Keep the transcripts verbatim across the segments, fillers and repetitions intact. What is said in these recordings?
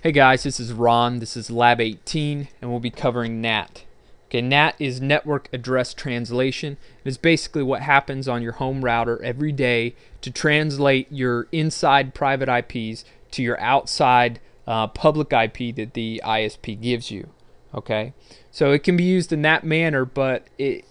Hey guys, this is Ron. This is Lab eighteen, and we'll be covering N A T. Okay, N A T is Network Address Translation. It is basically what happens on your home router every day to translate your inside private I Ps to your outside uh, public I P that the I S P gives you. Okay, so it can be used in that manner, but it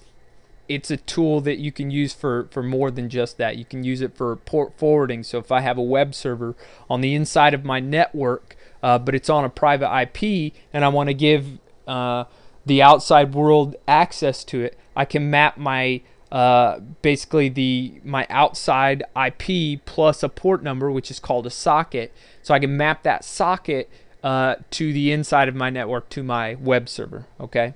it's a tool that you can use for, for more than just that. You can use it for port forwarding. So if I have a web server on the inside of my network, Uh, but it's on a private I P and I want to give uh, the outside world access to it, I can map my uh, basically the my outside I P plus a port number, which is called a socket, so I can map that socket uh, to the inside of my network, to my web server. Okay,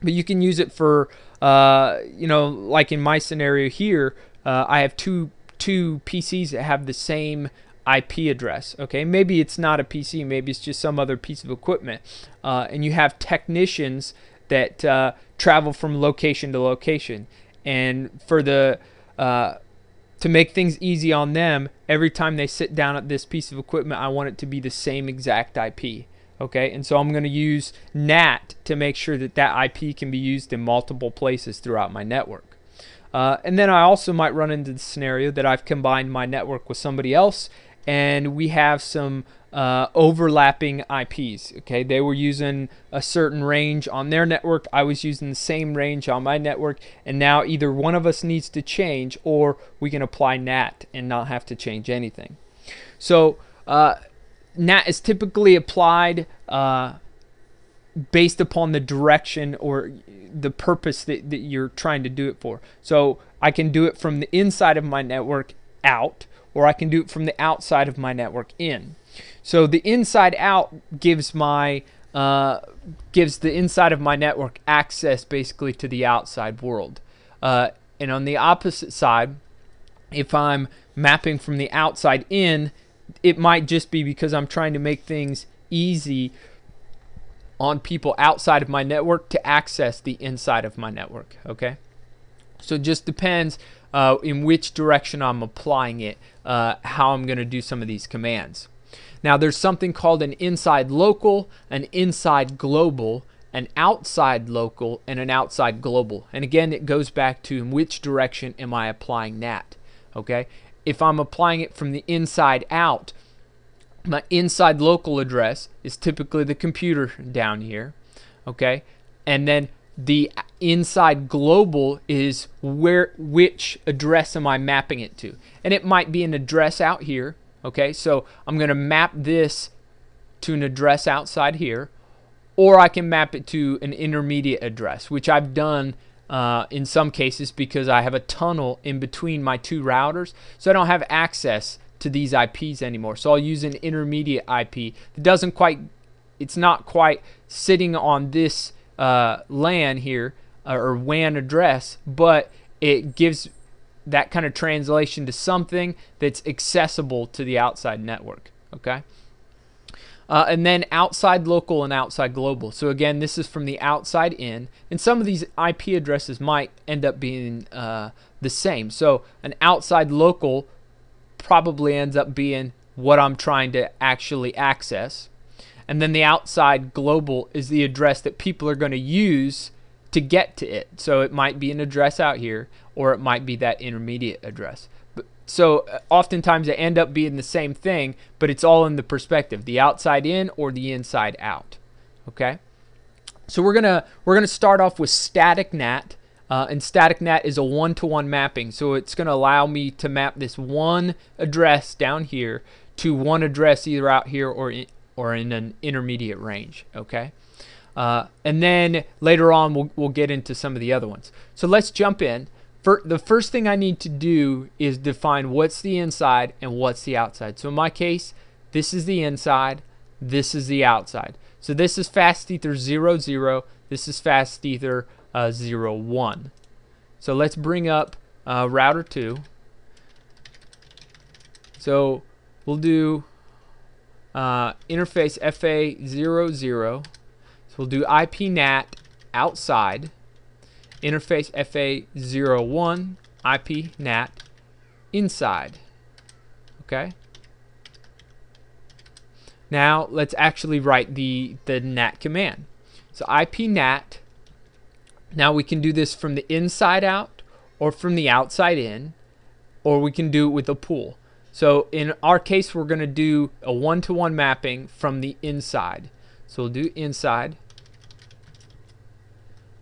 but you can use it for uh, you know, like in my scenario here, uh, I have two two P Cs that have the same I P address. Okay, maybe it's not a P C, maybe it's just some other piece of equipment, uh, and you have technicians that uh, travel from location to location, and for the uh, to make things easy on them, every time they sit down at this piece of equipment, I want it to be the same exact I P. Okay, and so I'm going to use N A T to make sure that that I P can be used in multiple places throughout my network. Uh, and then I also might run into the scenario that I've combined my network with somebody else, and we have some uh, overlapping I Ps. Okay, they were using a certain range on their network, I was using the same range on my network, and now either one of us needs to change, or we can apply N A T and not have to change anything. So uh, N A T is typically applied uh, based upon the direction or the purpose that, that you're trying to do it for. So I can do it from the inside of my network out, or I can do it from the outside of my network in. So the inside out gives my uh, gives the inside of my network access basically to the outside world, uh, and on the opposite side, if I'm mapping from the outside in, it might just be because I'm trying to make things easy on people outside of my network to access the inside of my network. Okay, so it just depends uh, in which direction I'm applying it, uh, how I'm gonna do some of these commands. Now there's something called an inside local, an inside global, an outside local, and an outside global, and again it goes back to in which direction am I applying N A T. Okay, if I'm applying it from the inside out, my inside local address is typically the computer down here, okay, and then the inside global is where, which address am I mapping it to, and it might be an address out here. Okay, so I'm gonna map this to an address outside here, or I can map it to an intermediate address, which I've done uh, in some cases because I have a tunnel in between my two routers, so I don't have access to these I Ps anymore. So I'll use an intermediate I P that doesn't quite, it's not quite sitting on this uh, LAN here or W A N address, but it gives that kind of translation to something that's accessible to the outside network. Okay, uh, and then outside local and outside global. So again, this is from the outside in, and some of these I P addresses might end up being uh, the same. So an outside local probably ends up being what I'm trying to actually access, and then the outside global is the address that people are going to use to get to it. So it might be an address out here, or it might be that intermediate address, but, so oftentimes they end up being the same thing, but it's all in the perspective, the outside in or the inside out. Okay, so we're gonna we're gonna start off with static N A T. Uh, and static N A T is a one-to-one mapping, so it's going to allow me to map this one address down here to one address either out here or in, or in an intermediate range. Okay, uh, and then later on we'll, we'll get into some of the other ones. So let's jump in. For the first thing I need to do is define what's the inside and what's the outside. So in my case, this is the inside, this is the outside. So this is fastether zero zero, this is fastether Uh, zero one. So let's bring up uh, router two. So we'll do uh, interface F A zero zero. So we'll do I P N A T outside, interface F A zero one, I P N A T inside. Okay. Now let's actually write the, the nat command. So I P nat. Now we can do this from the inside out or from the outside in, or we can do it with a pool. So in our case, we're going to do a one-to-one mapping from the inside. So we'll do inside,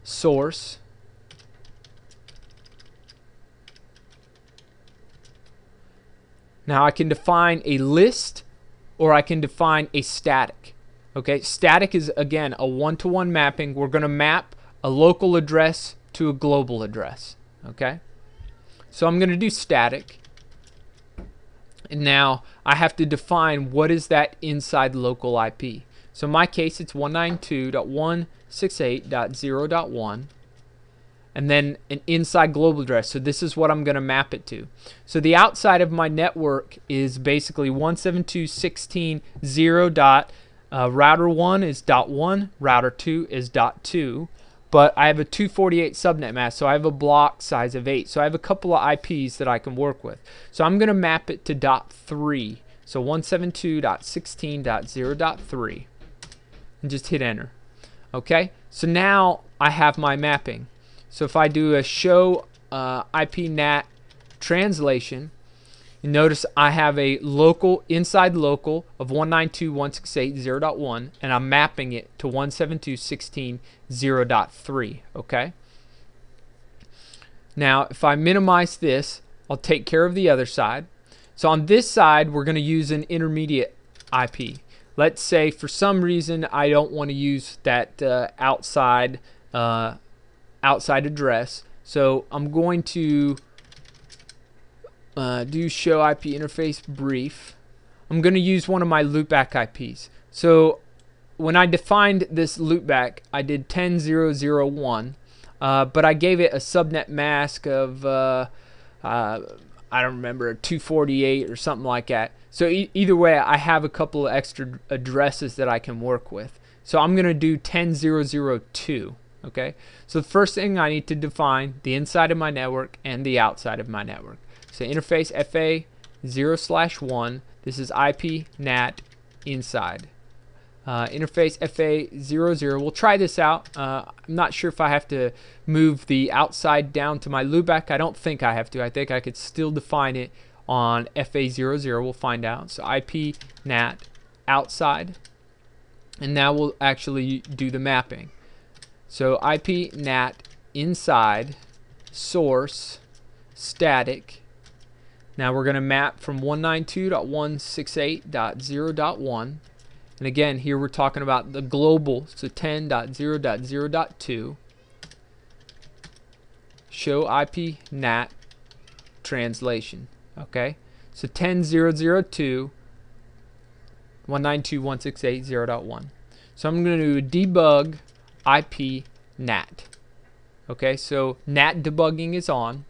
source, now I can define a list or I can define a static. Okay, static is again a one-to-one mapping. We're going to map a local address to a global address. Okay, so I'm going to do static. And now I have to define what is that inside local I P. So in my case, it's one ninety-two dot one sixty-eight dot zero dot one, and then an inside global address. So this is what I'm going to map it to. So the outside of my network is basically one seventy-two dot sixteen dot zero. Uh, router one is dot one, router two is dot two. But I have a two forty-eight subnet mask, so I have a block size of eight. So I have a couple of I Ps that I can work with. So I'm going to map it to dot three. So one seventy-two dot sixteen dot zero dot three. And just hit enter. Okay, so now I have my mapping. So if I do a show uh, I P nat translation, you notice I have a local, inside local of one ninety-two dot one sixty-eight dot zero dot one, and I'm mapping it to one seventy-two dot sixteen dot zero dot three. Okay, now if I minimize this, I'll take care of the other side. So on this side, we're going to use an intermediate I P. Let's say for some reason I don't want to use that uh, outside uh, outside address. So I'm going to uh, do show I P interface brief. I'm going to use one of my loopback I Ps. So when I defined this loopback, I did ten dot zero dot zero dot one, uh, but I gave it a subnet mask of uh, uh, I don't remember, two forty-eight or something like that. So e either way, I have a couple of extra addresses that I can work with. So I'm going to do ten dot zero dot zero dot two. Okay, so the first thing I need to define the inside of my network and the outside of my network. So interface F A zero slash one, this is I P nat inside. Uh, interface F A zero zero, we'll try this out. Uh, I'm not sure if I have to move the outside down to my loopback. I don't think I have to. I think I could still define it on F A zero zero, we'll find out. So I P nat outside, and now we'll actually do the mapping. So I P nat inside, source, static. Now we're going to map from one ninety-two dot one sixty-eight dot zero dot one, and again here we're talking about the global, so ten dot zero dot zero dot two, show I P nat translation. Okay, so ten dot zero dot zero dot two, one ninety-two dot one sixty-eight dot zero dot one. So I'm going to debug I P nat. Okay, so nat debugging is on.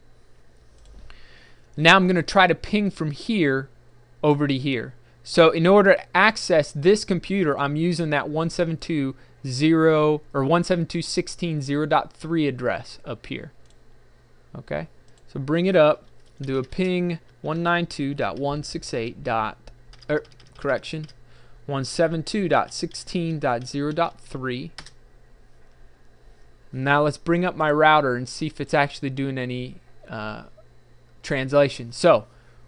Now I'm going to try to ping from here over to here. So in order to access this computer, I'm using that one seventy-two dot zero or one seventy-two dot sixteen dot zero dot three address up here. Okay, so bring it up, do a ping one ninety-two dot one sixty-eight. Er, correction, one seventy-two dot sixteen dot zero dot three. Now let's bring up my router and see if it's actually doing any uh, translation. So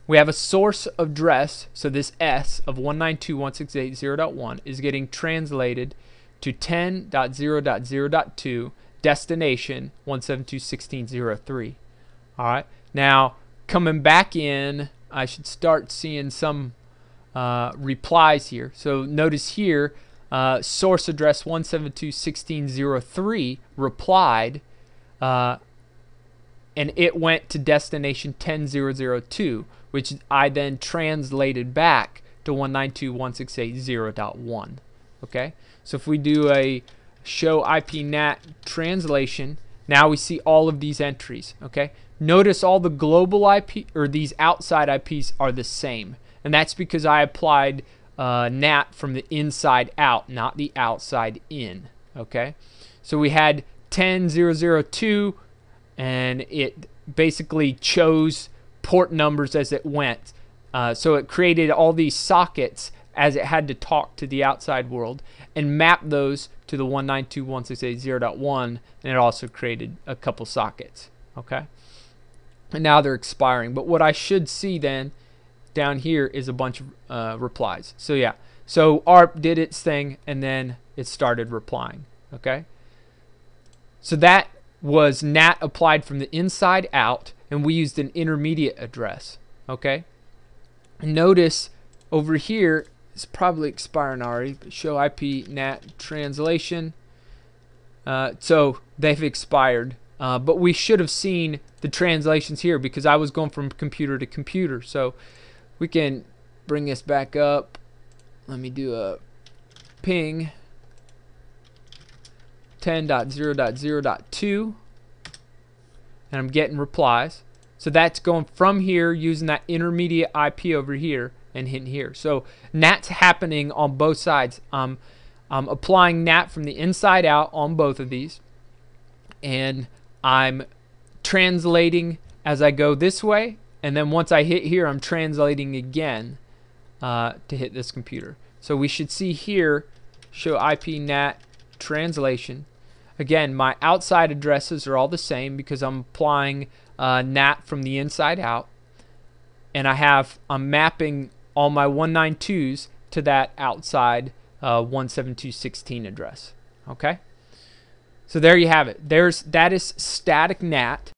we have a source address, so this S of one ninety-two dot one sixty-eight dot zero dot one is getting translated to ten dot zero dot zero dot two, destination one seventy-two dot sixteen dot zero dot three. All right, now coming back in, I should start seeing some uh, replies here. So notice here, uh, source address one seventy-two dot sixteen dot zero dot three replied, uh, and it went to destination ten dot zero dot zero dot two, which I then translated back to one ninety-two dot one sixty-eight dot zero dot one. Okay, so if we do a show I P nat translation, now we see all of these entries. Okay, notice all the global I P or these outside I Ps are the same, and that's because I applied uh, nat from the inside out, not the outside in. Okay, so we had ten dot zero dot zero dot two, and it basically chose port numbers as it went. Uh, so it created all these sockets as it had to talk to the outside world and map those to the one ninety-two dot one sixty-eight dot zero dot one, and it also created a couple sockets. Okay, and now they're expiring, but what I should see then down here is a bunch of uh, replies. So yeah, so A R P did its thing and then it started replying. Okay, so that was N A T applied from the inside out, and we used an intermediate address. Okay, notice over here it's probably expiring already, but show I P N A T translation, uh, so they've expired, uh, but we should have seen the translations here because I was going from computer to computer. So we can bring this back up. Let me do a ping ten dot zero dot zero dot two, and I'm getting replies. So that's going from here using that intermediate I P over here and hitting here. So N A T's happening on both sides. Um, I'm applying N A T from the inside out on both of these, and I'm translating as I go this way, and then once I hit here I'm translating again uh, to hit this computer. So we should see here, show I P N A T translation. Again, my outside addresses are all the same because I'm applying uh, N A T from the inside out, and I have I'm mapping all my one ninety-twos to that outside uh, one seventy-two dot sixteen address. Okay, so there you have it. There's that is static N A T